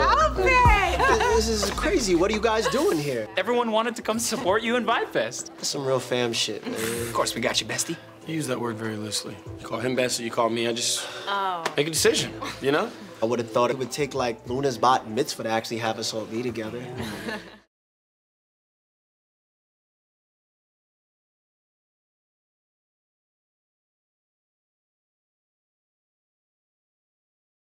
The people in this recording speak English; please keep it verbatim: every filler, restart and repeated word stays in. outfit! This is crazy. What are you guys doing here? Everyone wanted to come support you in Vibe Fest. That's some real fam shit, man. Of course, we got you, bestie. You use that word very loosely. You call him bestie, you call me, I just oh. make a decision, you know? I would have thought it would take, like, Luna's bat mitzvah to actually have us all be together.